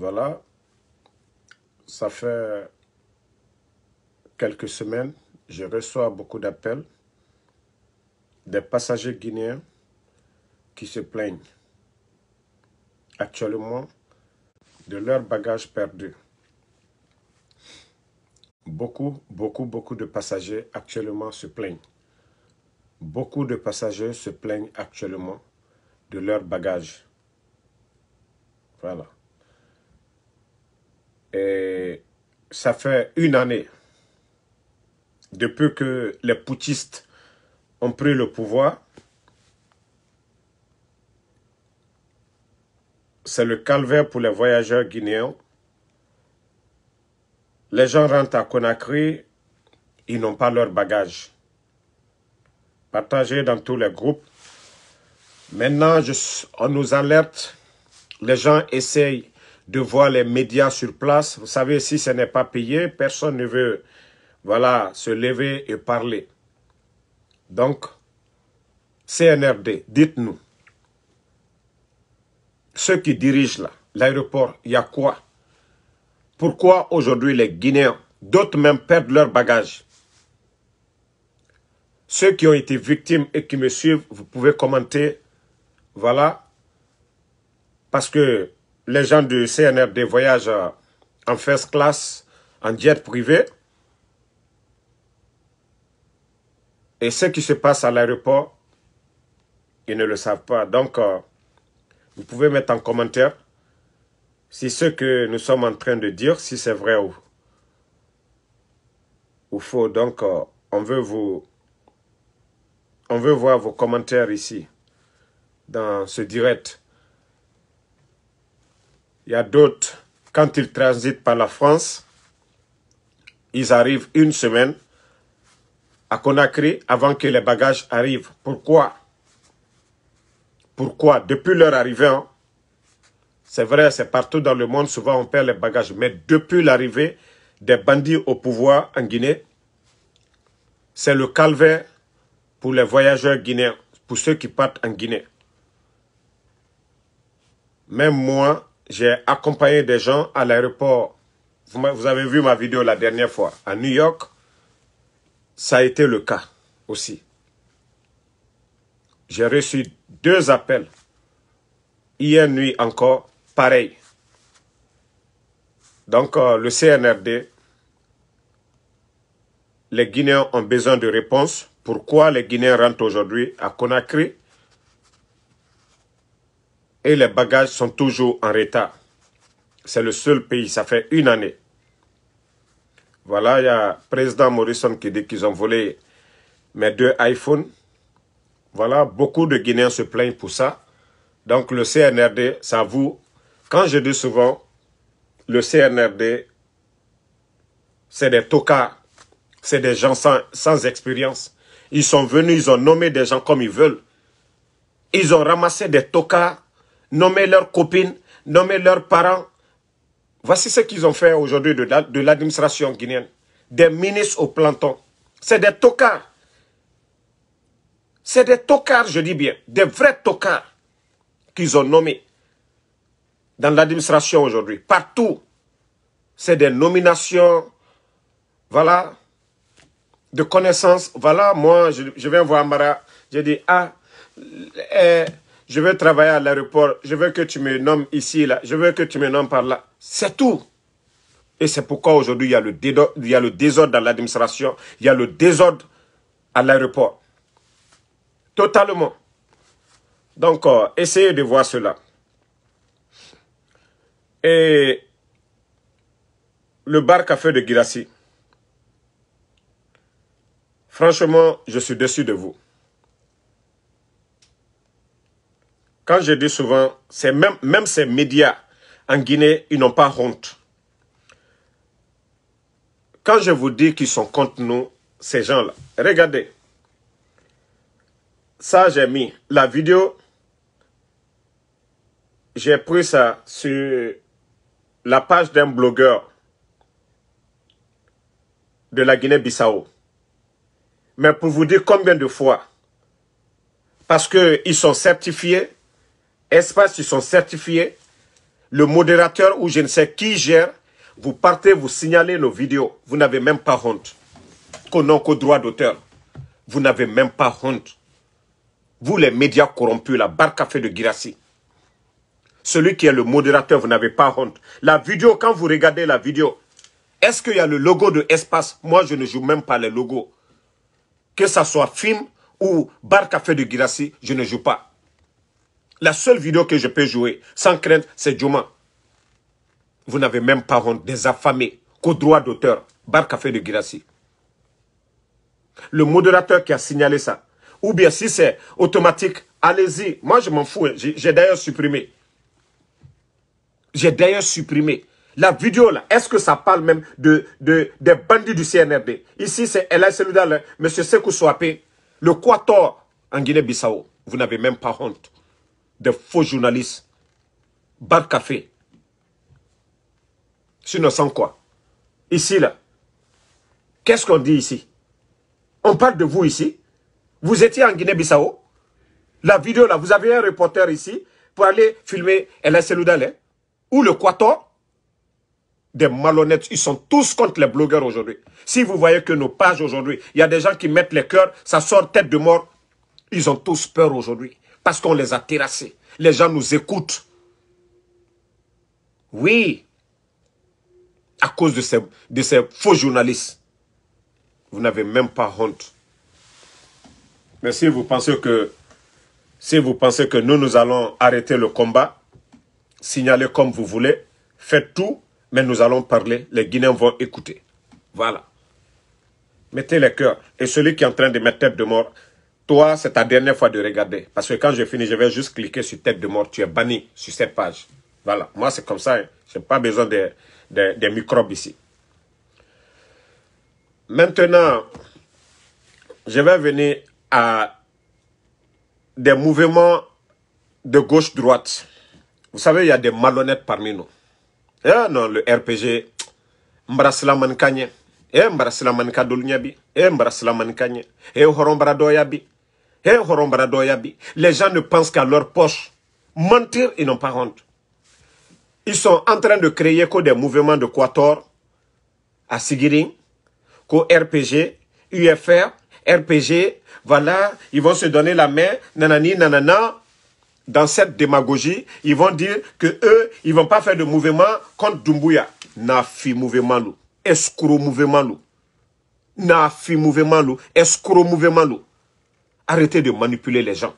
Voilà, ça fait quelques semaines, je reçois beaucoup d'appels des passagers guinéens qui se plaignent actuellement de leurs bagages perdus. Beaucoup de passagers actuellement se plaignent. Beaucoup de passagers se plaignent actuellement de leurs bagages. Voilà. Et ça fait une année depuis que les putschistes ont pris le pouvoir. C'est le calvaire pour les voyageurs guinéens. Les gens rentrent à Conakry, ils n'ont pas leurs bagages. Partagé dans tous les groupes. Maintenant, on nous alerte. Les gens essayent de voir les médias sur place. Vous savez, si ce n'est pas payé, personne ne veut, voilà, se lever et parler. Donc, CNRD, dites-nous. Ceux qui dirigent là, l'aéroport, il y a quoi? Pourquoi aujourd'hui les Guinéens, d'autres même perdent leurs bagages? Ceux qui ont été victimes et qui me suivent, vous pouvez commenter. Voilà. Parce que les gens du CNRD voyagent en first class, en jet privé. Et ce qui se passe à l'aéroport, ils ne le savent pas. Donc, vous pouvez mettre en commentaire si ce que nous sommes en train de dire, si c'est vrai ou faux. Donc, on veut voir vos commentaires ici, dans ce direct. Il y a d'autres, quand ils transitent par la France, ils arrivent une semaine à Conakry avant que les bagages arrivent. Pourquoi? Pourquoi? Depuis leur arrivée, hein, c'est vrai, c'est partout dans le monde, souvent on perd les bagages. Mais depuis l'arrivée des bandits au pouvoir en Guinée, c'est le calvaire pour les voyageurs guinéens, pour ceux qui partent en Guinée. Même moi, j'ai accompagné des gens à l'aéroport. Vous avez vu ma vidéo la dernière fois. À New York, ça a été le cas aussi. J'ai reçu 2 appels. Hier nuit encore, pareil. Donc, le CNRD, les Guinéens ont besoin de réponses. Pourquoi les Guinéens rentrent aujourd'hui à Conakry ? Et les bagages sont toujours en retard. C'est le seul pays, ça fait une année. Voilà, il y a le président Morrison qui dit qu'ils ont volé mes 2 iPhones. Voilà, beaucoup de Guinéens se plaignent pour ça. Donc le CNRD, ça vous... Quand je dis souvent, le CNRD, c'est des tocards. C'est des gens sans expérience. Ils sont venus, ils ont nommé des gens comme ils veulent. Ils ont ramassé des tocards. Nommer leurs copines, nommer leurs parents. Voici ce qu'ils ont fait aujourd'hui de l'administration guinéenne. Des ministres au planton. C'est des tocards. C'est des tocards, je dis bien. Des vrais tocards qu'ils ont nommés dans l'administration aujourd'hui. Partout. C'est des nominations, voilà, de connaissances. Voilà, moi, je viens voir Mara. Je dis, ah, je veux travailler à l'aéroport, je veux que tu me nommes ici, là, je veux que tu me nommes par là. C'est tout. Et c'est pourquoi aujourd'hui, il y a le désordre dans l'administration, il y a le désordre à l'aéroport. Totalement. Donc, essayez de voir cela. Et le bar café de Guirassy. Franchement, je suis déçu de vous. Quand je dis souvent, c'est même ces médias en Guinée, ils n'ont pas honte. Quand je vous dis qu'ils sont contre nous, ces gens-là, regardez. Ça, j'ai mis la vidéo. J'ai pris ça sur la page d'un blogueur de la Guinée-Bissau. Mais pour vous dire combien de fois, parce qu'ils sont certifiés, espace, ils sont certifiés. le modérateur ou je ne sais qui gère, vous partez, vous signalez nos vidéos. Vous n'avez même pas honte. Qu'on qu'au droit d'auteur. Vous n'avez même pas honte. Vous, les médias corrompus, la barre café de Guirassi. Celui qui est le modérateur, vous n'avez pas honte. La vidéo, quand vous regardez la vidéo, est-ce qu'il y a le logo de Espace? Moi, je ne joue même pas les logos. Que ça soit film ou bar café de Guirassi, je ne joue pas. La seule vidéo que je peux jouer, sans crainte, c'est Joma. Vous n'avez même pas honte des affamés, qu'au droit d'auteur, bar café de Guirassi. Le modérateur qui a signalé ça. Ou bien si c'est automatique, allez-y. Moi, je m'en fous. J'ai d'ailleurs supprimé. J'ai d'ailleurs supprimé. La vidéo, là, est-ce que ça parle même des bandits du CNRD? Ici, c'est El Seloudal, M. Sekou Souapé, le Quator en Guinée-Bissau. Vous n'avez même pas honte. Des faux journalistes. Bar café. Sinon, sans quoi? Ici, là. Qu'est-ce qu'on dit ici? On parle de vous ici. Vous étiez en Guinée-Bissau. La vidéo, là, vous avez un reporter ici pour aller filmer El Seloudal ou le Quator. Des malhonnêtes, ils sont tous contre les blogueurs aujourd'hui. Si vous voyez que nos pages aujourd'hui, il y a des gens qui mettent les cœurs, ça sort tête de mort. Ils ont tous peur aujourd'hui parce qu'on les a terrassés. Les gens nous écoutent. Oui, à cause de ces faux journalistes. Vous n'avez même pas honte. Mais si vous pensez que nous allons arrêter le combat, signalez comme vous voulez, faites tout. Mais nous allons parler, les Guinéens vont écouter. Voilà. Mettez les cœurs. Et celui qui est en train de mettre tête de mort, toi, c'est ta dernière fois de regarder. Parce que quand je finis, je vais juste cliquer sur tête de mort. Tu es banni sur cette page. Voilà. Moi, c'est comme ça. Hein. Je n'ai pas besoin de microbes ici. Maintenant, je vais venir à des mouvements de gauche-droite. Vous savez, il y a des malhonnêtes parmi nous. Ah non, le RPG, Mbrasla Mankanye, Mbrasla Mankadolnyabi, Mbrasla Mankanye, Horombradoyabi, Horombradoyabi. Les gens ne pensent qu'à leur poche. Mentir, ils n'ont pas honte. Ils sont en train de créer des mouvements de Quator à Siguiri, RPG, UFR, RPG, voilà, ils vont se donner la main, nanani, nanana. Dans cette démagogie, ils vont dire que eux, ils vont pas faire de mouvement contre Doumbouya. Nafi mouvement loup, escroc mouvement loup. Nafi mouvement loup, escroc mouvement loup. Arrêtez de manipuler les gens.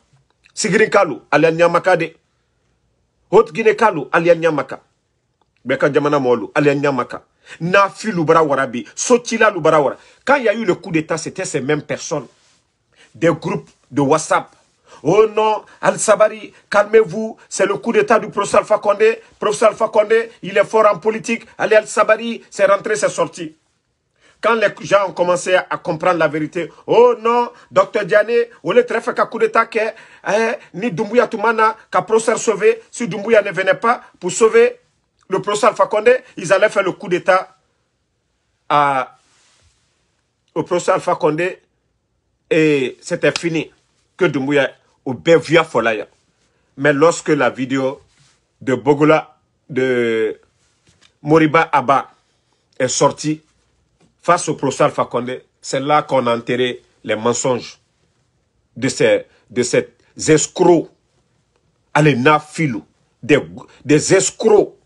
Sigrin Kalou, Alianyamaka de. Haute-Guinée Kalou, Alianyamaka. Beka Djamana Molou, Alianyamaka. Nafi Loubara Warabi, Sotila Loubara Warabi. Quand il y a eu le coup d'État, c'était ces mêmes personnes. Des groupes de WhatsApp. Oh non, Al-Sabari, calmez-vous, c'est le coup d'état du professeur Alpha Condé. Professeur Alpha Condé, il est fort en politique. Allez, Al-Sabari, c'est rentré, c'est sorti. Quand les gens ont commencé à comprendre la vérité, oh non, docteur Diané, on est très fait qu'à coup d'état que ni Doumbouya Toumana, qu'à professeur sauvé, si Doumbouya ne venait pas pour sauver le professeur Alpha Condé, ils allaient faire le coup d'état au professeur Alpha Condé et c'était fini. Que Doumbouya au Bévia Folaya. Mais lorsque la vidéo de Bogola, de Moriba Abba est sortie face au professeur Alpha Condé, c'est là qu'on a enterré les mensonges de ces escrocs. Allez, Nafilou, des escrocs.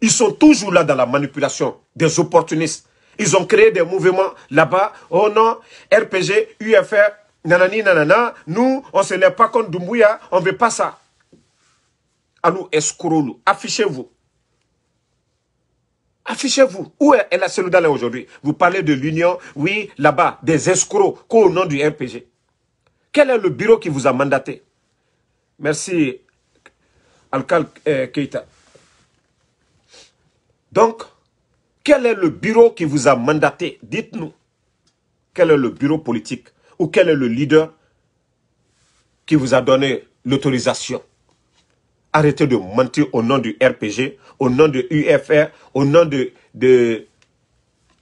Ils sont toujours là dans la manipulation, des opportunistes. Ils ont créé des mouvements là-bas. Oh non, RPG, UFR, nanani, nanana, nous, on ne se lève pas contre Doumbouya, on ne veut pas ça. Allô, escrocs, affichez-vous. Affichez-vous. Où est El Seloudal aujourd'hui? Vous parlez de l'union, oui, là-bas, des escrocs, qu'au nom du RPG. Quel est le bureau qui vous a mandaté? Merci, Alcal Keita. Donc, quel est le bureau qui vous a mandaté? Dites-nous. Quel est le bureau politique? Ou quel est le leader qui vous a donné l'autorisation? Arrêtez de mentir au nom du RPG, au nom de UFR, au nom de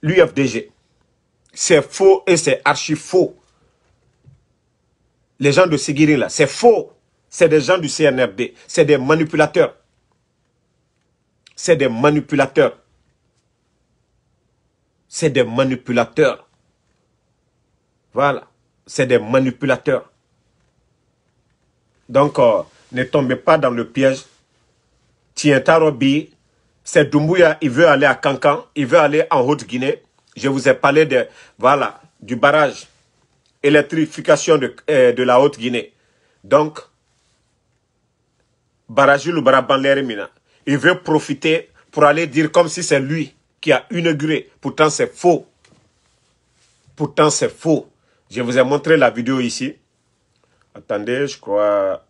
l'UFDG. C'est faux et c'est archi faux. Les gens de Siguiri là, c'est faux. c'est des gens du CNRD, c'est des manipulateurs. C'est des manipulateurs. C'est des manipulateurs. Voilà, c'est des manipulateurs. Donc, ne tombez pas dans le piège. Tientarobi, c'est Doumbouya, il veut aller à Kankan, il veut aller en Haute-Guinée. Je vous ai parlé de, voilà, du barrage, électrification de la Haute-Guinée. Donc, Barajul ou Barabanlerimina, il veut profiter pour aller dire comme si c'est lui qui a inauguré. Pourtant, c'est faux. Pourtant, c'est faux. Je vous ai montré la vidéo ici. Attendez, je crois...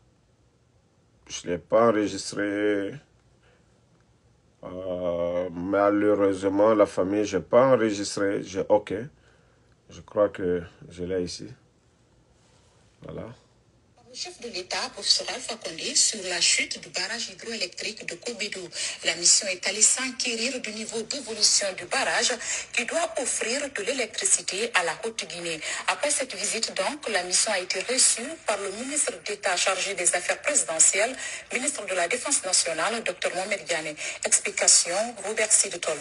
Je ne l'ai pas enregistré. Malheureusement, la famille, je n'ai pas enregistré. Ok. Je crois que je l'ai ici. Voilà. Le chef de l'État, professeur Alpha Condé, sur la chute du barrage hydroélectrique de Kobédou. La mission est allée s'enquérir du niveau d'évolution du barrage qui doit offrir de l'électricité à la Haute-Guinée. Après cette visite, donc, la mission a été reçue par le ministre d'État chargé des Affaires présidentielles, ministre de la Défense nationale, Dr Mohamed V. Explication, Robert Sidya Toure.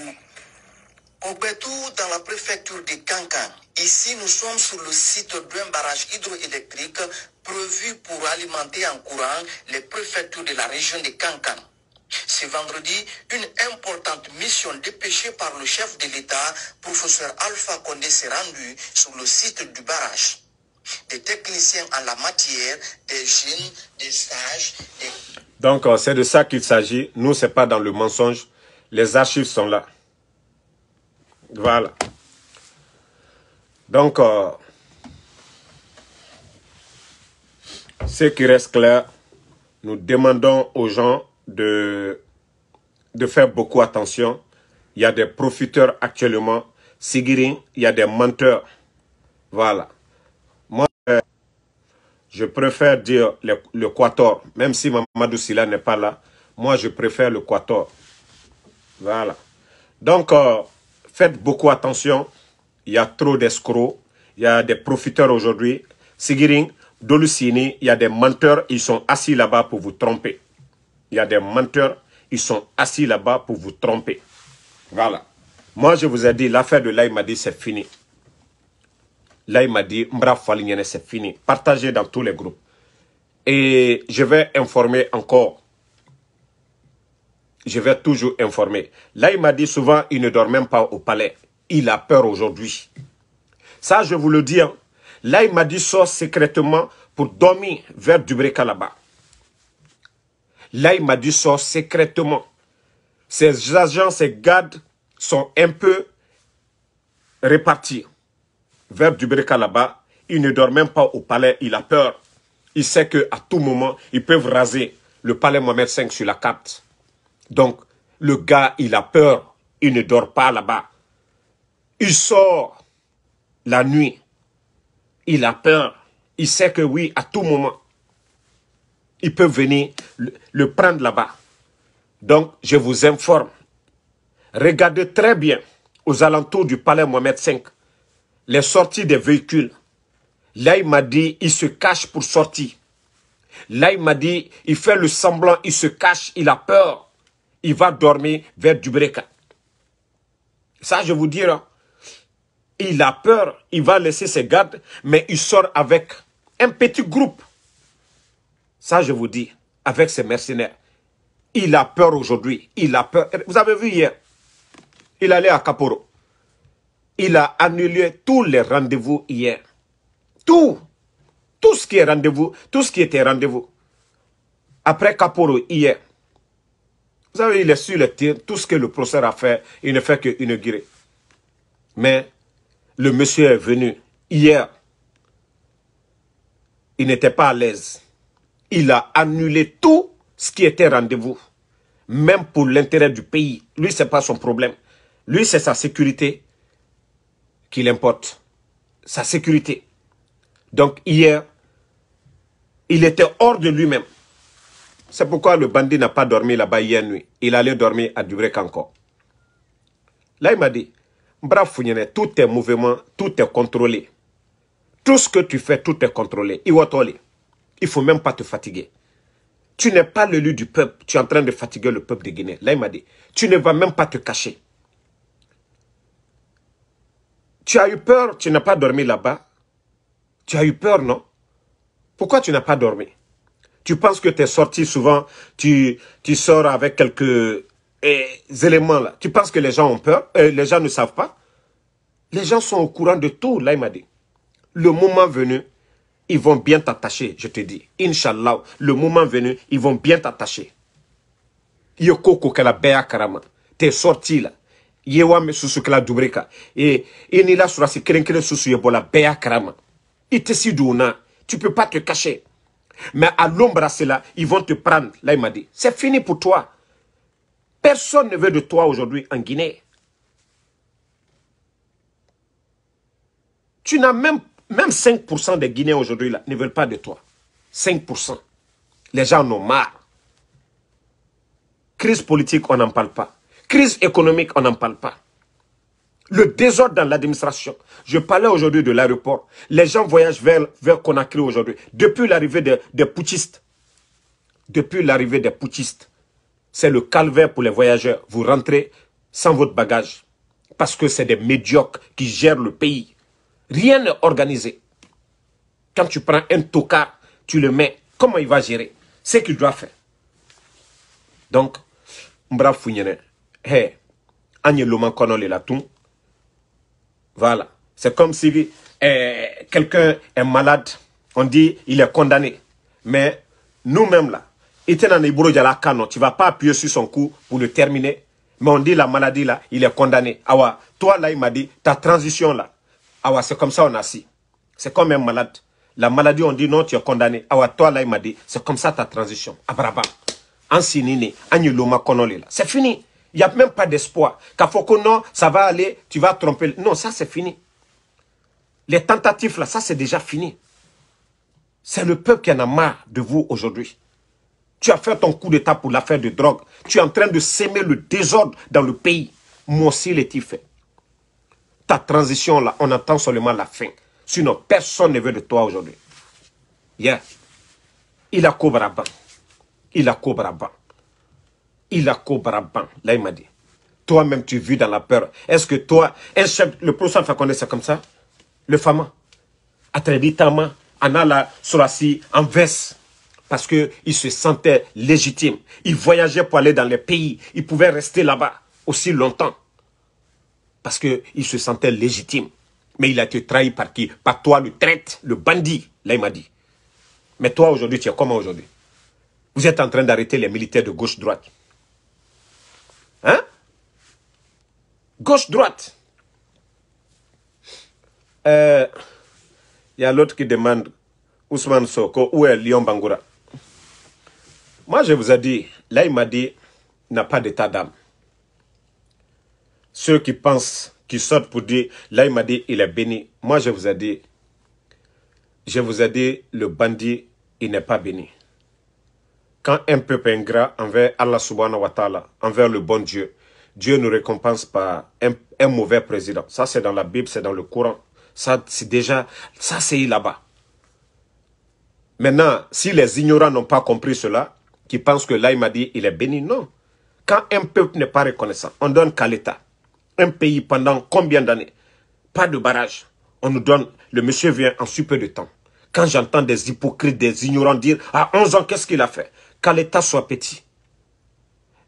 Kobédou, dans la préfecture de Kankan. Ici, nous sommes sur le site d'un barrage hydroélectrique prévu pour alimenter en courant les préfectures de la région de Kankan. Ce vendredi, une importante mission dépêchée par le chef de l'État, professeur Alpha Condé, s'est rendue sur le site du barrage. Des techniciens en la matière, des jeunes, des sages... Donc, c'est de ça qu'il s'agit. Nous, ce n'est pas dans le mensonge. Les archives sont là. Voilà. Donc... Ce qui reste clair, nous demandons aux gens de faire beaucoup attention. Il y a des profiteurs actuellement. Siguiri, il y a des menteurs. Voilà. Moi, je préfère dire le Quator, même si Mamadou Silla n'est pas là. Moi, je préfère le Quator. Voilà. Donc, faites beaucoup attention. Il y a trop d'escrocs. Il y a des profiteurs aujourd'hui. Siguiri, Dolusini, il y a des menteurs, ils sont assis là-bas pour vous tromper. Il y a des menteurs, ils sont assis là-bas pour vous tromper. Voilà. Moi, je vous ai dit, l'affaire de Laïmadi, c'est fini. Laïmadi, Mbraf Falignane, c'est fini. Partagez dans tous les groupes. Et je vais informer encore. Je vais toujours informer. Laïmadi, souvent, il ne dort même pas au palais. Il a peur aujourd'hui. Ça, je vous le dis, hein. Là, il m'a dit sort secrètement pour dormir vers Dubréka là-bas. Là, il m'a dit sort secrètement. Ces agents, ces gardes sont un peu répartis vers Dubréka là-bas. Il ne dort même pas au palais, il a peur. Il sait qu'à tout moment, ils peuvent raser le palais Mohamed V sur la carte. Donc, le gars, il a peur. Il ne dort pas là-bas. Il sort la nuit. Il a peur. Il sait que oui, à tout moment, il peut venir le prendre là-bas. Donc, je vous informe. Regardez très bien aux alentours du palais Mohamed V. Les sorties des véhicules. Là, il m'a dit, il se cache pour sortir. Là, il m'a dit, il fait le semblant, il se cache, il a peur. Il va dormir vers Dubréka. Ça, je vous dirai. Il a peur, il va laisser ses gardes, mais il sort avec un petit groupe. Ça, je vous dis, avec ses mercenaires. Il a peur aujourd'hui, il a peur. Vous avez vu hier, il allait à Caporo. Il a annulé tous les rendez-vous hier. Tout ce qui est rendez-vous, tout ce qui était rendez-vous. Après Caporo, hier. Vous avez vu, il est sur le tir, tout ce que le procureur a fait, il ne fait qu'inaugurer. Mais... Le monsieur est venu hier. Il n'était pas à l'aise. Il a annulé tout ce qui était rendez-vous. Même pour l'intérêt du pays. Lui, ce n'est pas son problème. Lui, c'est sa sécurité qui l'importe. Sa sécurité. Donc hier, il était hors de lui-même. C'est pourquoi le bandit n'a pas dormi là-bas hier nuit. Il allait dormir à Dubréka encore. Là, il m'a dit... Tout tes mouvements, tout est contrôlé. Tout ce que tu fais, tout est contrôlé. Il ne faut même pas te fatiguer. tu n'es pas l'élu du peuple, tu es en train de fatiguer le peuple de Guinée. Là, il m'a dit, tu ne vas même pas te cacher. Tu as eu peur, tu n'as pas dormi là-bas. Tu as eu peur, non? Pourquoi tu n'as pas dormi? Tu penses que tu es sorti souvent, tu sors avec quelques éléments là. Tu penses que les gens ont peur, les gens ne savent pas. Les gens sont au courant de tout, là, il m'a dit. Le moment venu, ils vont bien t'attacher, je te dis. Inch'Allah, le moment venu, ils vont bien t'attacher. Yoko kokela beya karama. T'es sorti là. Yewa me susukela Dubréka. Et inila surasi krenkre susu yebola beya karama. Itesidouna, tu peux pas te cacher. Mais à l'ombre à cela, ils vont te prendre. Là, il m'a dit, c'est fini pour toi. Personne ne veut de toi aujourd'hui en Guinée. Tu n'as même 5% des Guinéens aujourd'hui là ne veulent pas de toi. 5%. Les gens en ont marre. Crise politique, on n'en parle pas. Crise économique, on n'en parle pas. Le désordre dans l'administration. Je parlais aujourd'hui de l'aéroport. Les gens voyagent vers Conakry aujourd'hui. Depuis l'arrivée des putschistes. Depuis l'arrivée des putschistes. C'est le calvaire pour les voyageurs. Vous rentrez sans votre bagage. Parce que c'est des médiocres qui gèrent le pays. Rien n'est organisé. Quand tu prends un tocard, tu le mets. Comment il va gérer? C'est ce qu'il doit faire. Donc, Mbra Founyené, hé, Agne Loman Konole Latoum. Voilà. C'est comme si quelqu'un est malade. On dit il est condamné. Mais nous-mêmes là, tu ne vas pas appuyer sur son cou pour le terminer. Mais on dit la maladie là, il est condamné. Awa, toi là, il m'a dit, ta transition là. Awa, c'est comme ça on assis. C'est comme un malade. La maladie, on dit non, tu es condamné. Awa, toi là, il m'a dit, c'est comme ça ta transition. Abraba. Ansinine, Agnuloma Konole là. C'est fini. Il n'y a même pas d'espoir. Kafoko, non, ça va aller, tu vas tromper. Non, ça c'est fini. Les tentatives là, ça c'est déjà fini. C'est le peuple qui en a marre de vous aujourd'hui. Tu as fait ton coup d'état pour l'affaire de drogue. Tu es en train de s'aimer le désordre dans le pays. Moi aussi, les tifs. Ta transition là, on attend seulement la fin. Sinon, personne ne veut de toi aujourd'hui. Yeah. Il a Kobraba. Il a Kobraba. Il a Kobraban. Là, il m'a dit. Toi-même, tu vis dans la peur. Est-ce que toi, un chef, le professeur Alpha Condé, c'est comme ça? Le Fama. Atréditama, Anala, Sorasi, en veste. Parce qu'ils se sentaient légitimes. Ils voyageaient pour aller dans les pays. Ils pouvaient rester là-bas aussi longtemps. Parce qu'ils se sentaient légitimes. Mais il a été trahi par qui? Par toi, le traître, le bandit. Là, il m'a dit. Mais toi, aujourd'hui, tu es comment aujourd'hui? Vous êtes en train d'arrêter les militaires de gauche-droite. Hein? Gauche-droite. Il y a l'autre qui demande, Ousmane Soko, où est Lyon Bangoura? Moi, je vous ai dit, là, il m'a dit, il n'a pas d'état d'âme. Ceux qui pensent, qui sortent pour dire, là, il m'a dit, il est béni. Moi, je vous ai dit, le bandit, il n'est pas béni. Quand un peuple ingrat envers Allah subhanahu wa ta'ala, envers le bon Dieu, Dieu nous récompense par un mauvais président. Ça, c'est dans la Bible, c'est dans le Coran. Ça, c'est déjà, ça, c'est là-bas. Maintenant, si les ignorants n'ont pas compris cela, qui pensent que là, il m'a dit, il est béni. Non. Quand un peuple n'est pas reconnaissant, on donne qu'à l'État. Un pays pendant combien d'années? Pas de barrage. On nous donne, le monsieur vient en super de temps. Quand j'entends des hypocrites, des ignorants dire, à 11 ans, qu'est-ce qu'il a fait? Qu'à l'État soit petit.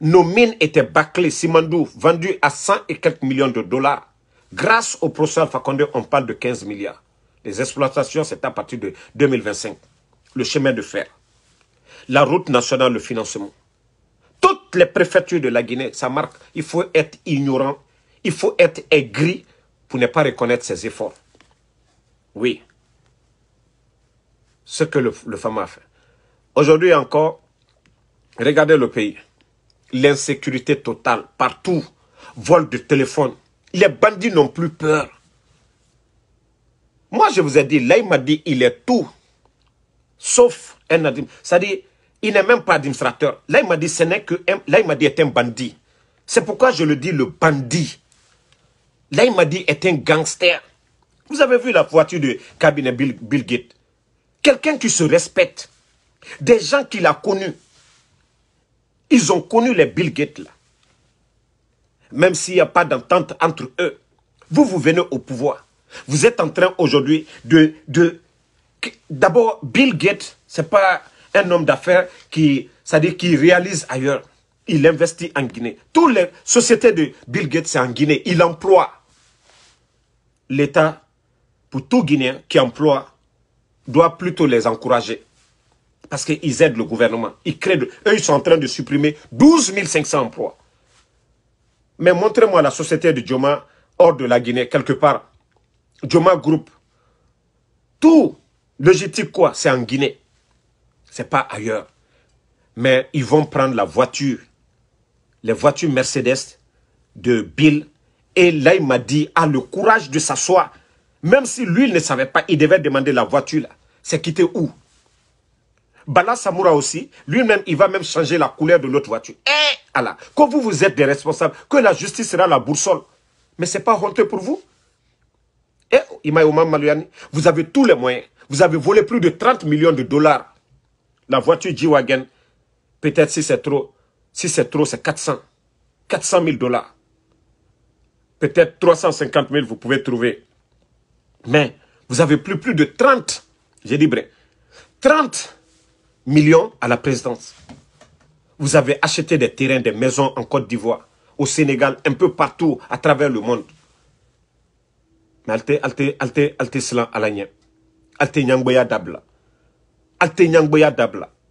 Nos mines étaient bâclées, Simandou, vendues à 100 et quelques millions de dollars. Grâce au professeur Alpha Condé, on parle de 15 milliards. Les exploitations, c'est à partir de 2025. Le chemin de fer. La route nationale, le financement. Toutes les préfectures de la Guinée, ça marque, il faut être ignorant, il faut être aigri pour ne pas reconnaître ses efforts. Oui. Ce que le FAMA a fait. Aujourd'hui encore, regardez le pays. L'insécurité totale, partout. Vol de téléphone. Les bandits n'ont plus peur. Moi, je vous ai dit, là, il m'a dit, il est tout. Sauf un administrateur. C'est-à-dire, il n'est même pas administrateur. Là, il m'a dit, ce n'est que. Là, il m'a dit, est un bandit. C'est pourquoi je le dis, le bandit. Là, il m'a dit, est un gangster. Vous avez vu la voiture de cabinet Bill Gates. Quelqu'un qui se respecte. Des gens qu'il a connus. Ils ont connu les Bill Gates là. Même s'il n'y a pas d'entente entre eux, vous, vous venez au pouvoir. Vous êtes en train aujourd'hui de... D'abord, Bill Gates, ce n'est pas un homme d'affaires qui réalise ailleurs. Il investit en Guinée. Toutes les sociétés de Bill Gates, c'est en Guinée. Il emploie l'État pour tout Guinéen qui emploie, doit plutôt les encourager. Parce qu'ils aident le gouvernement. Ils créent eux, ils sont en train de supprimer 12 500 emplois. Mais montrez-moi la société de Joma hors de la Guinée, quelque part. Joma Group. Tout logistique, quoi, c'est en Guinée. C'est pas ailleurs. Mais ils vont prendre la voiture, les voitures Mercedes de Bill. Et là, il m'a dit, a le courage de s'asseoir. Même si lui, il ne savait pas, il devait demander la voiture. C'est quitté où? Balla Samoura aussi, lui-même, il va même changer la couleur de l'autre voiture. Eh, Allah, quand vous, vous êtes des responsables, que la justice sera la boussole. Mais ce n'est pas honteux pour vous. Eh, vous avez tous les moyens. Vous avez volé plus de 30 millions de dollars. La voiture G-Wagen, peut-être si c'est trop, c'est 400. 400 000 dollars. Peut-être 350 000, vous pouvez trouver. Mais vous avez plus de 30, j'ai dit bref, 30 millions à la présidence. Vous avez acheté des terrains, des maisons en Côte d'Ivoire, au Sénégal, un peu partout, à travers le monde. Mais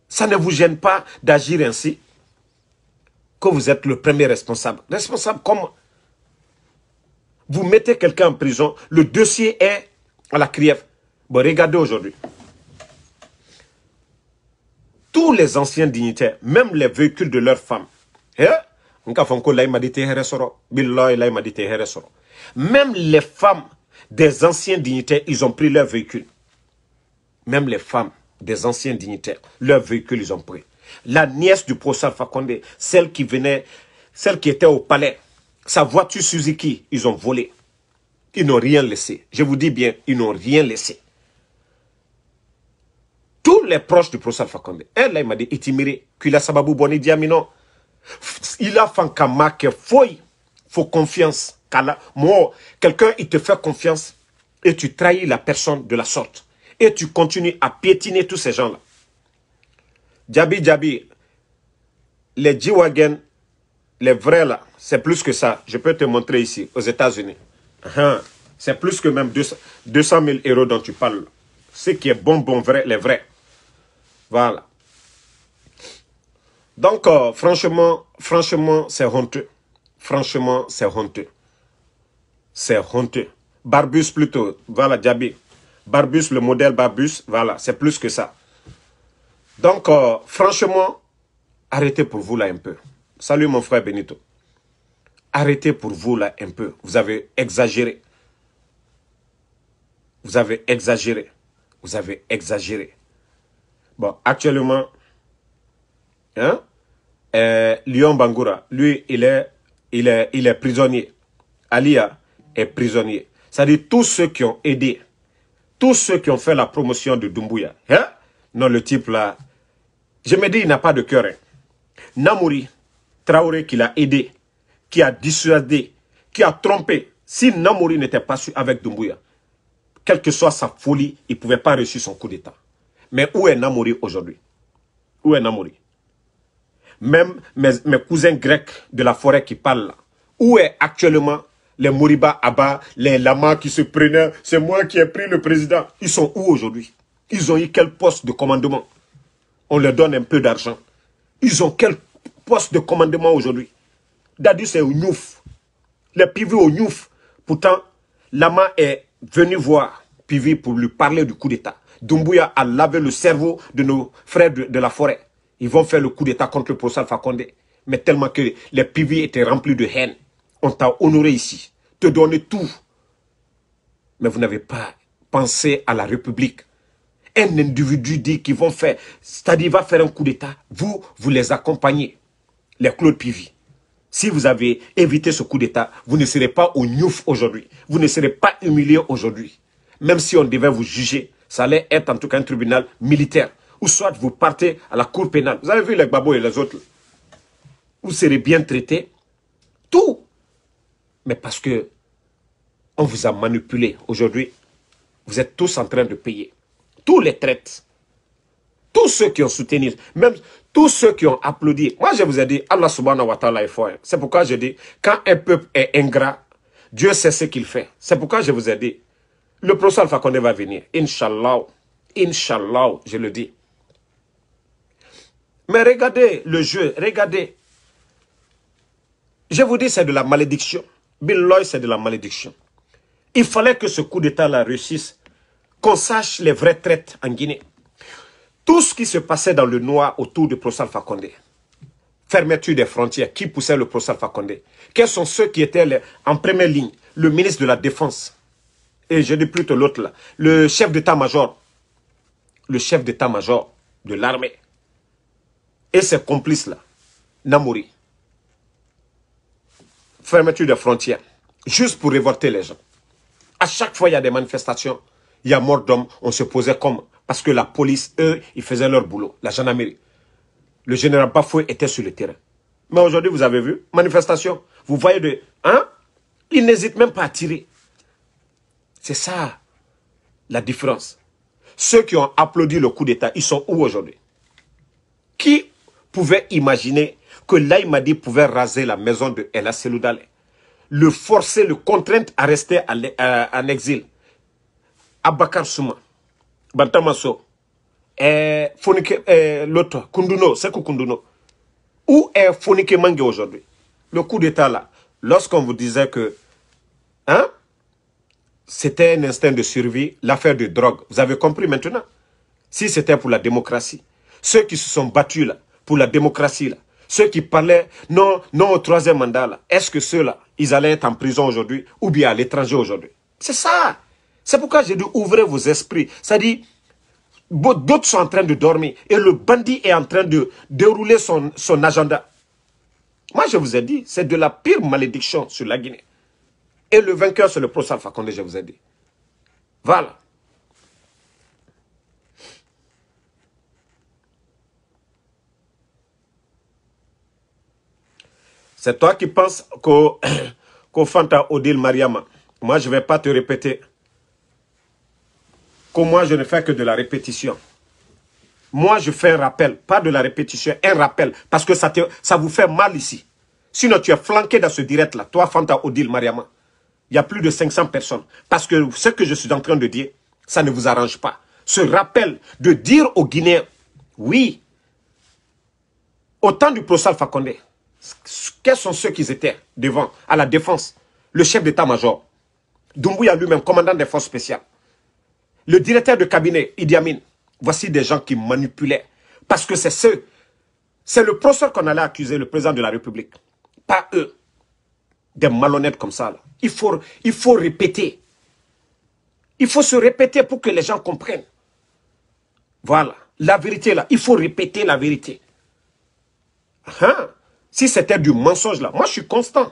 ça ne vous gêne pas d'agir ainsi que vous êtes le premier responsable. Responsable comment? Vous mettez quelqu'un en prison, le dossier est à la CRIEF. Bon, regardez aujourd'hui. Tous les anciens dignitaires, même les véhicules de leurs femmes, même les femmes des anciens dignitaires, ils ont pris leurs véhicules. Même les femmes des anciens dignitaires, leurs véhicules, ils ont pris. La nièce du professeur Alpha Condé, celle qui était au palais, sa voiture Suzuki, ils ont volé. Ils n'ont rien laissé. Je vous dis bien, ils n'ont rien laissé. Tous les proches du professeur Alpha Condé, elle, là, il m'a dit, Itimire, qu'il a sababou boni idy amine. Il a fait un faut confiance. Quelqu'un, il te fait confiance et tu trahis la personne de la sorte. Et tu continues à piétiner tous ces gens-là. Djabi, les G-Wagen, les vrais là, c'est plus que ça. Je peux te montrer ici, aux États-Unis. C'est plus que même 200 000 euros dont tu parles. Ce qui est bon, vrai, les vrais. Voilà. Donc, franchement, c'est honteux. Franchement, c'est honteux. C'est honteux. Barbus plutôt, voilà, Djabi. Barbus, le modèle Barbus, voilà, c'est plus que ça. Donc, franchement, arrêtez pour vous là un peu. Salut mon frère Benito. Arrêtez pour vous là un peu. Vous avez exagéré. Vous avez exagéré. Vous avez exagéré. Bon, actuellement, Lyon Bangoura, lui, il est prisonnier. Alia est prisonnier. C'est-à-dire tous ceux qui ont aidé, tous ceux qui ont fait la promotion de Doumbouya. Non, le type là, je me dis, il n'a pas de cœur. Namouri. Traoré qui l'a aidé, qui a dissuadé, qui a trompé. Si Namouri n'était pas sûr avec Doumbouya, quelle que soit sa folie, il ne pouvait pas réussir son coup d'État. Mais où est Namouri aujourd'hui? Où est Namouri? Même mes cousins grecs de la forêt qui parlent là. Où est actuellement les Mouriba Abba, les lamas qui se prenaient, c'est moi qui ai pris le président? Ils sont où aujourd'hui? Ils ont eu quel poste de commandement? On leur donne un peu d'argent. Ils ont quel poste de commandement aujourd'hui? Dadis c'est au Niouf. Les Pivi au Niouf. Pourtant, Lama est venu voir Pivi pour lui parler du coup d'État. Doumbouya a lavé le cerveau de nos frères de la forêt. Ils vont faire le coup d'État contre le professeur Alpha Condé. Mais tellement que les Pivi étaient remplis de haine. On t'a honoré ici. Te donné tout. Mais vous n'avez pas pensé à la République. Un individu dit qu'ils vont faire, c'est-à-dire va faire un coup d'État. Vous, vous les accompagnez. Les Claude Pivi. Si vous avez évité ce coup d'État, vous ne serez pas au Niouf aujourd'hui. Vous ne serez pas humilié aujourd'hui. Même si on devait vous juger, ça allait être en tout cas un tribunal militaire. Ou soit vous partez à la cour pénale. Vous avez vu les babos et les autres. vous serez bien traité, tout. Mais parce que on vous a manipulé aujourd'hui, vous êtes tous en train de payer. Tous les traites, tous ceux qui ont soutenu, même tous ceux qui ont applaudi. Moi, je vous ai dit, Allah subhanahu wa ta'ala est fort. C'est pourquoi je dis, quand un peuple est ingrat, Dieu sait ce qu'il fait. C'est pourquoi je vous ai dit, le professeur Alpha Condé va venir. Inch'Allah, Inch'Allah, je le dis. Mais regardez le jeu, regardez. Je vous dis, c'est de la malédiction. Billahi, c'est de la malédiction. Il fallait que ce coup d'État-là réussisse, qu'on sache les vraies traites en Guinée. Tout ce qui se passait dans le noir autour du professeur Alpha Condé. Fermeture des frontières, qui poussait le professeur Alpha Condé? Quels sont ceux qui étaient en première ligne? Le ministre de la Défense. Et je dis plutôt l'autre là. Le chef d'état-major. Le chef d'état-major de l'armée. Et ses complices là. Namouri. Fermeture des frontières. Juste pour révolter les gens. À chaque fois, il y a des manifestations. Il y a mort d'hommes. On se posait comme... Parce que la police, eux, ils faisaient leur boulot. La gendarmerie. Le général Bafoué était sur le terrain. Mais aujourd'hui, vous avez vu, manifestation. Vous voyez de... Hein? Ils n'hésitent même pas à tirer. C'est ça, la différence. Ceux qui ont applaudi le coup d'État, ils sont où aujourd'hui? Qui pouvait imaginer que l'Aïmadi pouvait raser la maison de El Asselou Dale, le forcer, le contraindre à rester en exil? Abakar Souma, Bantamasso, l'autre, Kunduno, Sekou Kunduno. Où est Fonike Mange aujourd'hui? Le coup d'État là, lorsqu'on vous disait que... Hein? C'était un instinct de survie, l'affaire de drogue. Vous avez compris maintenant? Si c'était pour la démocratie, ceux qui se sont battus là, pour la démocratie, là, ceux qui parlaient non, non au troisième mandat, est-ce que ceux-là, ils allaient être en prison aujourd'hui ou bien à l'étranger aujourd'hui? C'est ça. C'est pourquoi j'ai dû ouvrir vos esprits. Ça dit, d'autres sont en train de dormir et le bandit est en train de dérouler son agenda. Moi, je vous ai dit, c'est de la pire malédiction sur la Guinée. Et le vainqueur, c'est le professeur Alpha Condé, je vous ai dit. Voilà. C'est toi qui penses qu'au Fanta Odile Mariama. Moi, je ne vais pas te répéter. Comme moi, je ne fais que de la répétition. Moi, je fais un rappel. Pas de la répétition, un rappel. Parce que ça vous fait mal ici. Sinon, tu es flanqué dans ce direct-là. Toi, Fanta Odile Mariama. Il y a plus de 500 personnes. Parce que ce que je suis en train de dire, ça ne vous arrange pas. Ce rappel de dire aux Guinéens, oui, au temps du professeur Alpha Condé, quels sont ceux qui étaient devant, à la défense? Le chef d'état-major, Doumbouya lui-même, commandant des forces spéciales. Le directeur de cabinet, Idy Amine. Voici des gens qui manipulaient. Parce que c'est le professeur qu'on allait accuser, le président de la République. Pas eux. Des malhonnêtes comme ça, là. Il faut répéter. Il faut se répéter pour que les gens comprennent. Voilà. La vérité, là. Il faut répéter la vérité. Hein? Si c'était du mensonge, là. Moi, je suis constant.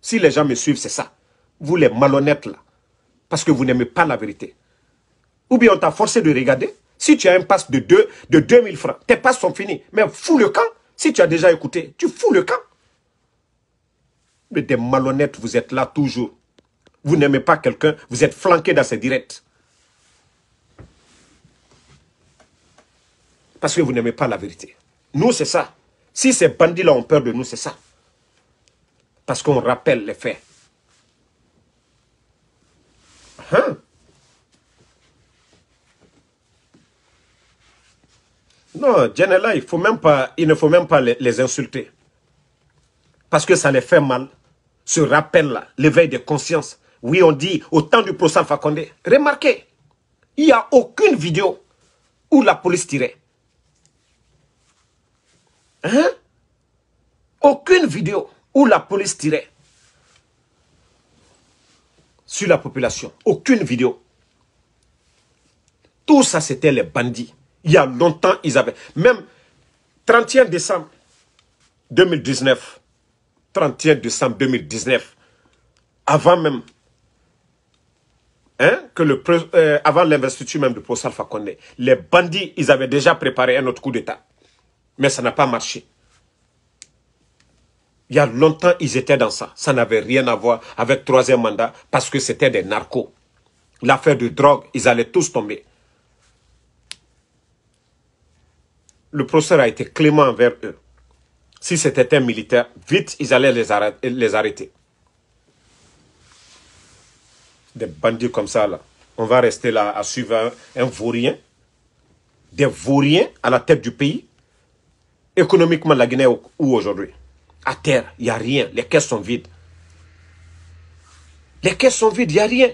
Si les gens me suivent, c'est ça. Vous, les malhonnêtes, là. Parce que vous n'aimez pas la vérité. Ou bien on t'a forcé de regarder. Si tu as un pass de 2000 francs, tes passes sont finis. Mais fous le camp. Si tu as déjà écouté, tu fous le camp. Mais des malhonnêtes, vous êtes là toujours. Vous n'aimez pas quelqu'un, vous êtes flanqué dans ses directs. Parce que vous n'aimez pas la vérité. Nous, c'est ça. Si ces bandits-là ont peur de nous, c'est ça. Parce qu'on rappelle les faits. Hein? Non, Janela, il ne faut même pas les insulter. Parce que ça les fait mal. Ce rappel-là, l'éveil des consciences. Oui, on dit, au temps du procès Alpha Condé, remarquez, il n'y a aucune vidéo où la police tirait. Hein? Aucune vidéo où la police tirait. Sur la population. Aucune vidéo. Tout ça, c'était les bandits. Il y a longtemps, ils avaient... Même 31 décembre 2019... 31 décembre 2019, avant même, hein, avant l'investiture même du professeur Alpha Condé, les bandits, ils avaient déjà préparé un autre coup d'État. Mais ça n'a pas marché. il y a longtemps, ils étaient dans ça. Ça n'avait rien à voir avec troisième mandat parce que c'était des narcos. L'affaire de drogue, ils allaient tous tomber. Le procureur a été clément envers eux. Si c'était un militaire, vite, ils allaient les arrêter. Des bandits comme ça, là. On va rester là à suivre un vaurien. Des vauriens à la tête du pays. Économiquement, la Guinée où aujourd'hui? À terre, il n'y a rien. Les caisses sont vides. Les caisses sont vides, il n'y a rien.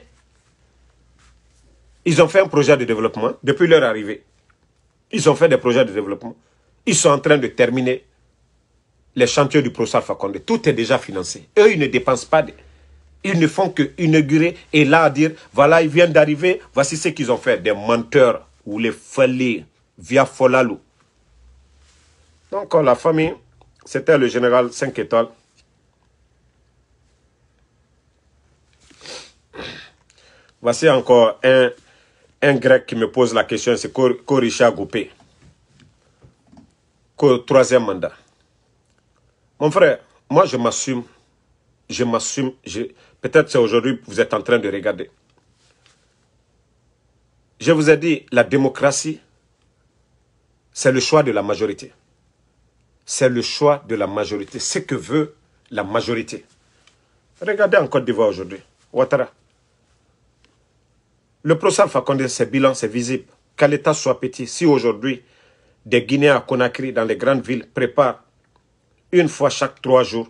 Ils ont fait un projet de développement depuis leur arrivée. Ils ont fait des projets de développement. Ils sont en train de terminer les chantiers du procès Alpha Condé. Tout est déjà financé. Eux, ils ne dépensent pas. Ils ne font que inaugurer et là à dire, voilà, ils viennent d'arriver, voici ce qu'ils ont fait. Des menteurs ou les fallés via Folalou. Donc, la famille, c'était le général 5 étoiles. Voici encore un grec qui me pose la question, c'est Korisha Goupé. Troisième mandat. Mon frère, moi je m'assume. Je m'assume. Peut-être c'est aujourd'hui que vous êtes en train de regarder. Je vous ai dit, la démocratie, c'est le choix de la majorité. C'est le choix de la majorité. C'est ce que veut la majorité. Regardez en Côte d'Ivoire aujourd'hui. Ouattara. Le procès Alpha Condé, ses bilans, c'est visible. Qu'à l'État soit petit, si aujourd'hui, des Guinéens à Conakry, dans les grandes villes, préparent une fois chaque 3 jours,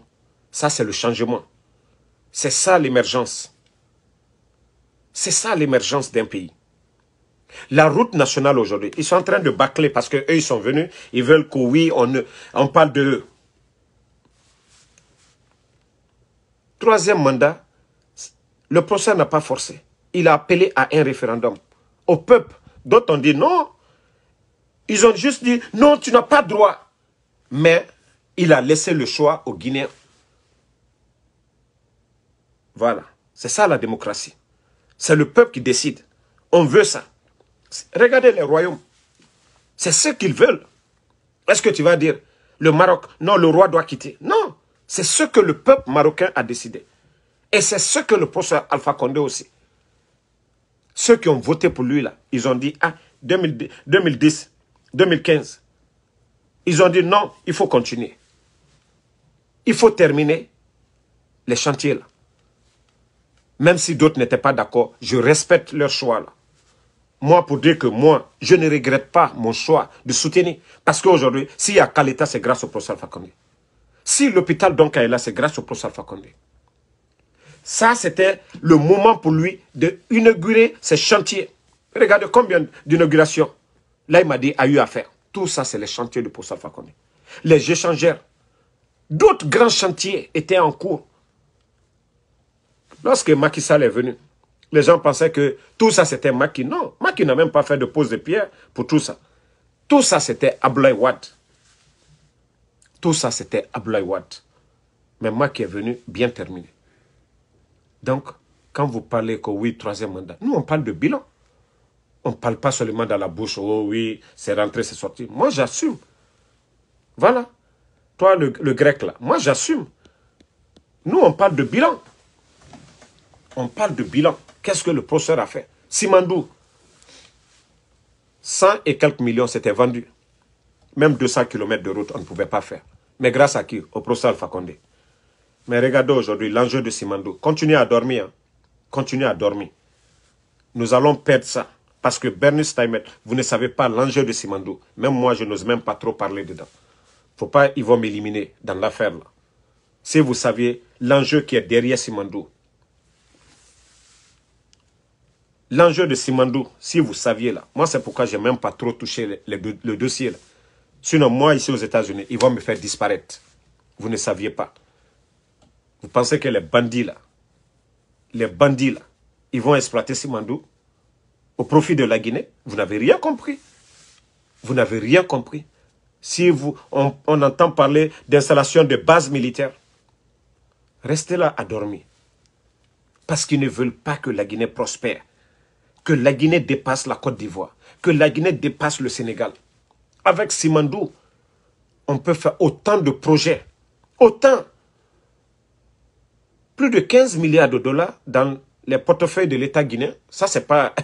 ça c'est le changement. C'est ça l'émergence. C'est ça l'émergence d'un pays. La route nationale aujourd'hui, ils sont en train de bâcler parce qu'eux, ils sont venus, ils veulent que oui, on parle de eux. Troisième mandat, le procès n'a pas forcé. Il a appelé à un référendum au peuple. D'autres ont dit non. Ils ont juste dit non, tu n'as pas droit. Mais il a laissé le choix aux Guinéens. Voilà, c'est ça la démocratie. C'est le peuple qui décide. On veut ça. Regardez les royaumes. C'est ce qu'ils veulent. Est-ce que tu vas dire, le Maroc, non, le roi doit quitter? Non, c'est ce que le peuple marocain a décidé. Et c'est ce que le professeur Alpha Condé aussi. Ceux qui ont voté pour lui, là, ils ont dit, ah, 2010, 2015. Ils ont dit, non, il faut continuer. Il faut terminer les chantiers, là. Même si d'autres n'étaient pas d'accord, je respecte leur choix, là. Moi, pour dire que moi, je ne regrette pas mon choix de soutenir. Parce qu'aujourd'hui, s'il y a Kaleta, c'est grâce au professeur Alpha Condé. Si l'hôpital Donka est là, c'est grâce au professeur Alpha Condé. Ça, c'était le moment pour lui d'inaugurer ses chantiers. Regardez combien d'inaugurations. Là, il m'a dit, a eu à faire. Tout ça, c'est les chantiers du professeur Alpha Condé. Les échangeurs. D'autres grands chantiers étaient en cours. Lorsque Macky Sall est venu, les gens pensaient que tout ça c'était Macky. Non, Macky n'a même pas fait de pose de pierre pour tout ça. Tout ça c'était Abdoulaye Wade. Tout ça c'était Abdoulaye Wade. Mais Macky est venu bien terminé. Donc, quand vous parlez que oui, troisième mandat, nous on parle de bilan. On ne parle pas seulement dans la bouche, oh oui, c'est rentré, c'est sorti. Moi j'assume. Voilà. Toi le grec là, moi j'assume. Nous on parle de bilan. On parle de bilan. Qu'est-ce que le procureur a fait? Simandou, 100 et quelques millions s'étaient vendus. Même 200 km de route, on ne pouvait pas faire. Mais grâce à qui? Au procureur Alpha Condé. Mais regardez aujourd'hui l'enjeu de Simandou. Continuez à dormir. Hein. Continuez à dormir. Nous allons perdre ça. Parce que Bernie Steinmetz, vous ne savez pas l'enjeu de Simandou. Même moi, je n'ose même pas trop parler dedans. Faut pas, ils vont m'éliminer dans l'affaire là. Si vous saviez l'enjeu qui est derrière Simandou. L'enjeu de Simandou, si vous saviez là, moi c'est pourquoi je n'ai même pas trop touché le dossier là. Sinon moi ici aux États-Unis, ils vont me faire disparaître. Vous ne saviez pas. Vous pensez que les bandits là, ils vont exploiter Simandou au profit de la Guinée? Vous n'avez rien compris. Vous n'avez rien compris. Si vous, on entend parler d'installation de bases militaires, restez là à dormir. Parce qu'ils ne veulent pas que la Guinée prospère. Que la Guinée dépasse la Côte d'Ivoire, que la Guinée dépasse le Sénégal. Avec Simandou, on peut faire autant de projets, autant. plus de 15 milliards de dollars dans les portefeuilles de l'État guinéen. Ça, c'est pas...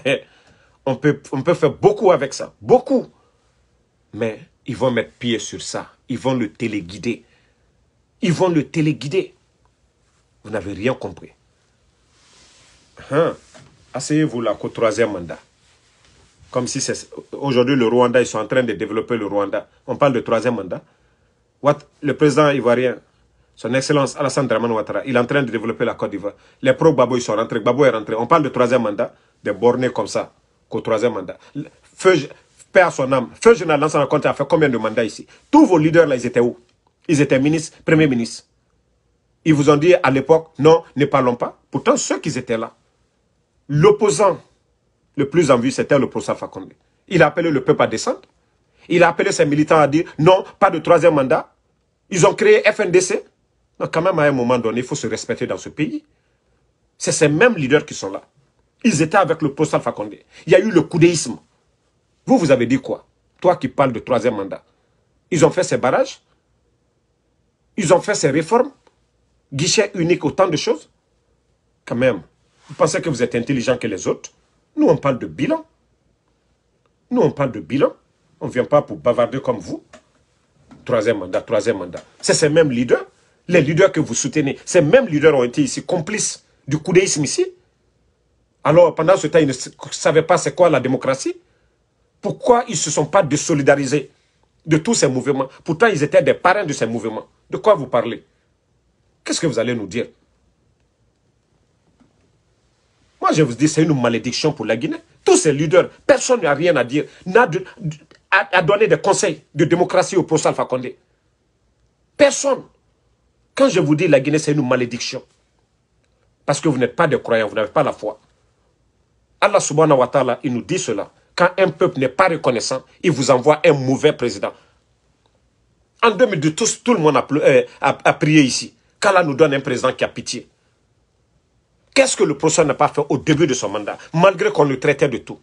on peut faire beaucoup avec ça. Beaucoup. Mais ils vont mettre pied sur ça. Ils vont le téléguider. Ils vont le téléguider. Vous n'avez rien compris. Hein? Asseyez-vous là qu'au troisième mandat. Comme si c'est... Aujourd'hui, le Rwanda, ils sont en train de développer le Rwanda. On parle de troisième mandat. Le président ivoirien, son excellence Alassane Dramane Ouattara, il est en train de développer la Côte d'Ivoire. Les pro-Babo, ils sont rentrés. Babo est rentré. On parle de troisième mandat, de borner comme ça, qu'au troisième mandat. Paix à son âme. Feu Général Lansana Conté a fait combien de mandats ici? Tous vos leaders là, ils étaient où? Ils étaient ministres, premiers ministres. Ils vous ont dit à l'époque, non, ne parlons pas. Pourtant, ceux qui étaient là, l'opposant le plus en vue, c'était le professeur Alpha Condé. Il a appelé le peuple à descendre. Il a appelé ses militants à dire, non, pas de troisième mandat. Ils ont créé FNDC. Non, quand même, à un moment donné, il faut se respecter dans ce pays. C'est ces mêmes leaders qui sont là. Ils étaient avec le professeur Alpha Condé. Il y a eu le coudéisme. Vous, vous avez dit quoi? Toi qui parles de troisième mandat. Ils ont fait ces barrages. Ils ont fait ces réformes. Guichet unique, autant de choses. Quand même, vous pensez que vous êtes intelligent que les autres? Nous, on parle de bilan. Nous, on parle de bilan. On ne vient pas pour bavarder comme vous. Troisième mandat, troisième mandat. C'est ces mêmes leaders. Les leaders que vous soutenez, ces mêmes leaders ont été ici complices du coudéisme ici. Alors, pendant ce temps, ils ne savaient pas c'est quoi la démocratie. Pourquoi ils ne se sont pas désolidarisés de tous ces mouvements? Pourtant, ils étaient des parrains de ces mouvements. De quoi vous parlez? Qu'est-ce que vous allez nous dire? Moi, je vous dis, c'est une malédiction pour la Guinée. Tous ces leaders, personne n'a rien à dire, n'a donné des conseils de démocratie au professeur Alpha Condé. Personne. Quand je vous dis, la Guinée, c'est une malédiction. Parce que vous n'êtes pas des croyants, vous n'avez pas la foi. Allah subhanahu wa ta'ala, il nous dit cela. Quand un peuple n'est pas reconnaissant, il vous envoie un mauvais président. En 2002, tout le monde a prié ici. Qu'Allah nous donne un président qui a pitié. Qu'est-ce que le professeur n'a pas fait au début de son mandat, malgré qu'on le traitait de tout?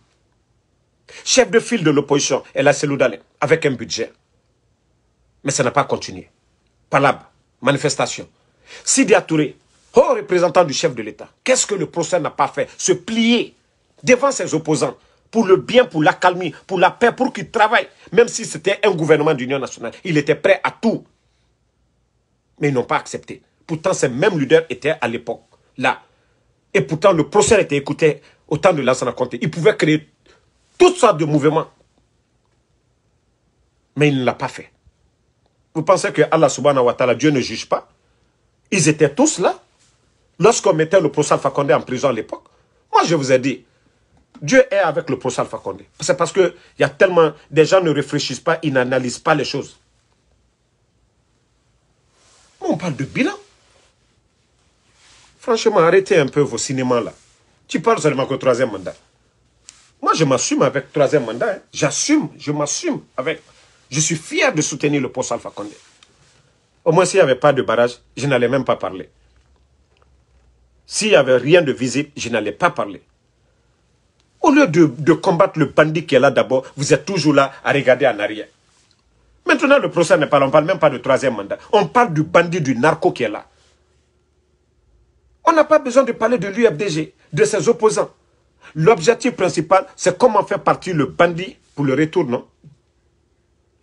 Chef de file de l'opposition, El Asselou Dalen, avec un budget. Mais ça n'a pas continué. Palabre, manifestation. Sidya Toure, haut représentant du chef de l'État. Qu'est-ce que le professeur n'a pas fait? Se plier devant ses opposants. Pour le bien, pour la calmie, pour la paix, pour qu'il travaille. Même si c'était un gouvernement d'union nationale, il était prêt à tout. Mais ils n'ont pas accepté. Pourtant, ces mêmes leaders étaient à l'époque là. Et pourtant, le procès était écouté au temps de Lansana Conté. Ils pouvaient créer toutes sortes de mouvements. Mais il ne l'a pas fait. Vous pensez que Allah subhanahu wa ta'ala, Dieu ne juge pas? Ils étaient tous là. Lorsqu'on mettait le professeur Alpha Condé en prison à l'époque, moi je vous ai dit, Dieu est avec le professeur Alpha Condé. C'est parce qu'il y a tellement... Des gens ne réfléchissent pas, ils n'analysent pas les choses. On parle de bilan. Franchement, arrêtez un peu vos cinémas là. Tu parles seulement que troisième mandat. Moi, je m'assume avec troisième mandat. Hein. J'assume, je m'assume avec... Je suis fier de soutenir le professeur Alpha Condé. Au moins, s'il n'y avait pas de barrage, je n'allais même pas parler. S'il n'y avait rien de visible, je n'allais pas parler. Au lieu de combattre le bandit qui est là d'abord, vous êtes toujours là à regarder en arrière. Maintenant, le procès n'est pas là. On ne parle même pas de troisième mandat. On parle du bandit, du narco qui est là. On n'a pas besoin de parler de l'UFDG, de ses opposants. L'objectif principal, c'est comment faire partir le bandit pour le retour, non?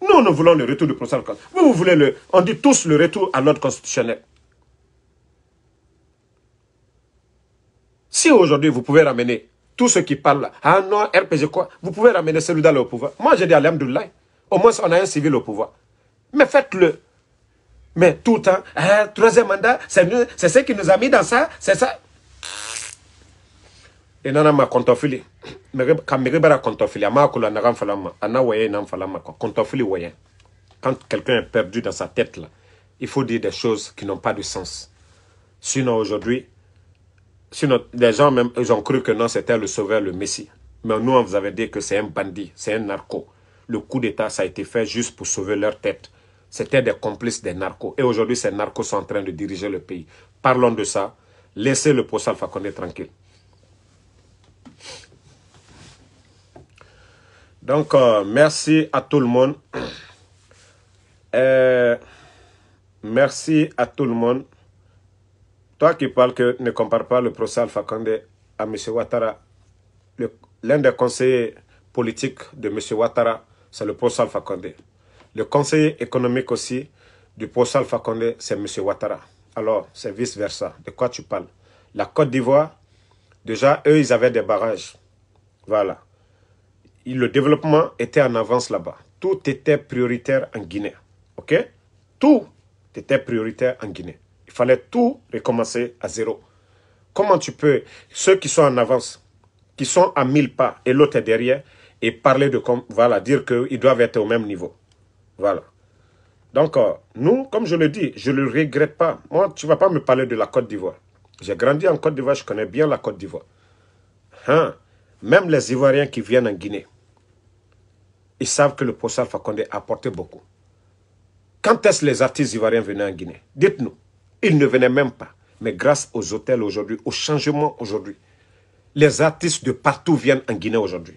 Nous, nous voulons le retour du procès. Vous, vous voulez le... On dit tous le retour à l'ordre constitutionnel. Si aujourd'hui, vous pouvez ramener... Tous ceux qui parlent là, ah non, RPG quoi, vous pouvez ramener celui-là au pouvoir. Moi, j'ai dit alhamdoulilah, au moins on a un civil au pouvoir. Mais faites-le. Mais tout le temps, ah, troisième mandat, c'est ce qui nous a mis dans ça, c'est ça. Et non, ma contofili. Quand je me contofili, quand quelqu'un est perdu dans sa tête là, il faut dire des choses qui n'ont pas de sens. Sinon aujourd'hui, sinon, les gens même, ils ont cru que non, c'était le sauveur, le messie. Mais nous, on vous avait dit que c'est un bandit, c'est un narco. Le coup d'État, ça a été fait juste pour sauver leur tête. C'était des complices des narcos. Et aujourd'hui, ces narcos sont en train de diriger le pays. Parlons de ça. Laissez le professeur Alpha Condé tranquille. Donc, merci à tout le monde. Merci à tout le monde. Toi qui parles que ne compare pas le procès Alpha Condé à M. Ouattara, l'un des conseillers politiques de M. Ouattara, c'est le procès Alpha Condé. Le conseiller économique aussi du procès Alpha Condé, c'est M. Ouattara. Alors, c'est vice-versa. De quoi tu parles? La Côte d'Ivoire, déjà, eux, ils avaient des barrages. Voilà. Le développement était en avance là-bas. Tout était prioritaire en Guinée. OK? Tout était prioritaire en Guinée. Il fallait tout recommencer à zéro. Comment tu peux, ceux qui sont en avance, qui sont à 1000 pas et l'autre est derrière, et parler de, voilà, dire qu'ils doivent être au même niveau. Voilà. Donc, nous, comme je le dis, je ne le regrette pas. Moi, tu ne vas pas me parler de la Côte d'Ivoire. J'ai grandi en Côte d'Ivoire, je connais bien la Côte d'Ivoire. Hein? Même les Ivoiriens qui viennent en Guinée, ils savent que le procès Alpha Condé a apporté beaucoup. Quand est-ce que les artistes ivoiriens venaient en Guinée? Dites-nous. Ils ne venaient même pas. Mais grâce aux hôtels aujourd'hui, aux changements aujourd'hui, les artistes de partout viennent en Guinée aujourd'hui.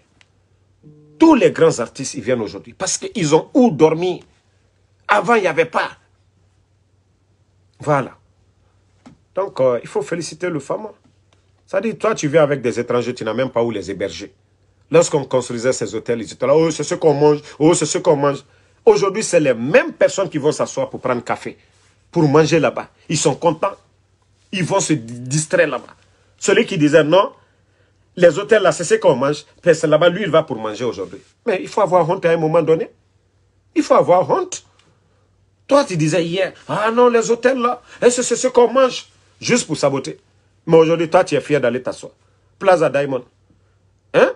Tous les grands artistes, ils viennent aujourd'hui. Parce qu'ils ont où dormir? Avant, il n'y avait pas. Voilà. Donc, il faut féliciter le FAMA. Ça dit, toi, tu viens avec des étrangers, tu n'as même pas où les héberger. Lorsqu'on construisait ces hôtels, ils étaient là, oh, c'est ce qu'on mange, oh, c'est ce qu'on mange. Aujourd'hui, c'est les mêmes personnes qui vont s'asseoir pour prendre café, pour manger là-bas. Ils sont contents. Ils vont se distraire là-bas. Celui qui disait non, les hôtels là, c'est ce qu'on mange. Personne là-bas, lui, il va pour manger aujourd'hui. Mais il faut avoir honte à un moment donné. Il faut avoir honte. Toi, tu disais hier, ah non, les hôtels là, c'est ce qu'on mange. Juste pour saboter. Mais aujourd'hui, toi, tu es fier d'aller t'asseoir. Plaza Diamond. Hein?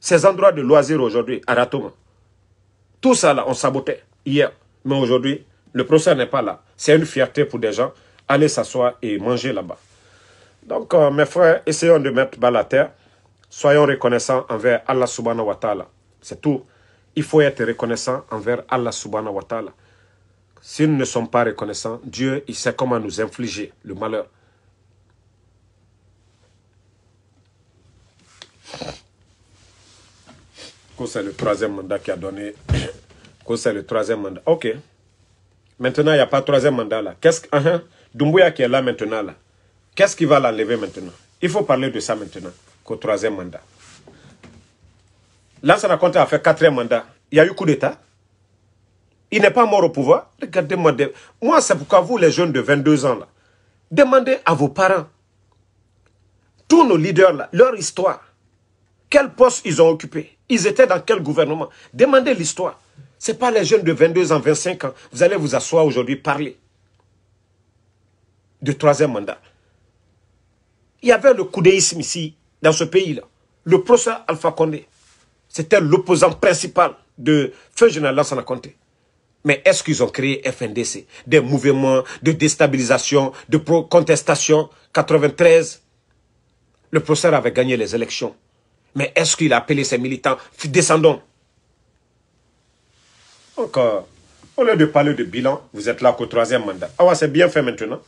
Ces endroits de loisirs aujourd'hui, Aratoma. Tout ça là, on sabotait hier. Mais aujourd'hui, le procès n'est pas là. C'est une fierté pour des gens. Aller s'asseoir et manger là-bas. Donc, mes frères, essayons de mettre bas la terre. Soyons reconnaissants envers Allah subhanahu wa ta'ala. C'est tout. Il faut être reconnaissant envers Allah subhanahu wa ta'ala. S'ils ne sont pas reconnaissants, Dieu, il sait comment nous infliger le malheur. C'est le troisième mandat qui a donné. C'est le troisième mandat. OK. Maintenant, il n'y a pas de troisième mandat là. Qu'est-ce que... Doumbouya qui est là maintenant, là. Qu'est-ce qui va l'enlever maintenant? Il faut parler de ça maintenant, qu'au troisième mandat. Lansana Conté a fait quatrième mandat. Il y a eu coup d'État. Il n'est pas mort au pouvoir. Regardez-moi. Moi, c'est pourquoi vous, les jeunes de 22 ans, là, demandez à vos parents, tous nos leaders, là, leur histoire. Quel poste ils ont occupé? Ils étaient dans quel gouvernement? Demandez l'histoire. Ce n'est pas les jeunes de 22 ans, 25 ans. Vous allez vous asseoir aujourd'hui, parler de troisième mandat. Il y avait le coudéisme ici, dans ce pays-là. Le professeur Alpha Condé, c'était l'opposant principal de feu général Lansana Conté. Mais est-ce qu'ils ont créé FNDC? Des mouvements de déstabilisation, de contestation. 93, le professeur avait gagné les élections. Mais est-ce qu'il a appelé ses militants? Descendons. Encore, au lieu de parler de bilan, vous êtes là qu'au troisième mandat. Ah ouais, c'est bien fait maintenant.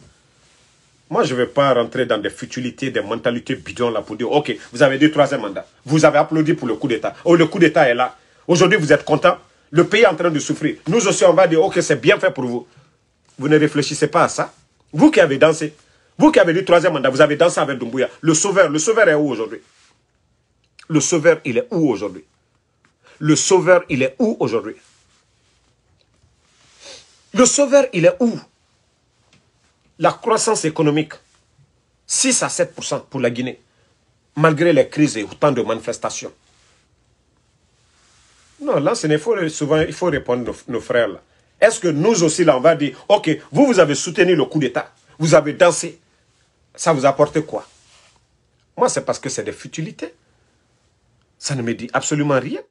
Moi, je ne vais pas rentrer dans des futilités, des mentalités bidons là pour dire, OK, vous avez dit troisième mandat. Vous avez applaudi pour le coup d'État. Oh, le coup d'État est là. Aujourd'hui, vous êtes content. Le pays est en train de souffrir. Nous aussi, on va dire, OK, c'est bien fait pour vous. Vous ne réfléchissez pas à ça. Vous qui avez dansé, vous qui avez dit troisième mandat, vous avez dansé avec Doumbouya. Le sauveur est où aujourd'hui? Le sauveur, il est où aujourd'hui? Le sauveur, il est où aujourd'hui? Le sauveur, il est où? La croissance économique, 6 à 7% pour la Guinée, malgré les crises et autant de manifestations. Non, là, c'est souvent, il faut répondre nos frères là. Est-ce que nous aussi, là, on va dire, OK, vous, vous avez soutenu le coup d'État, vous avez dansé, ça vous apporte quoi? Moi, c'est parce que c'est des futilités. Ça ne me dit absolument rien.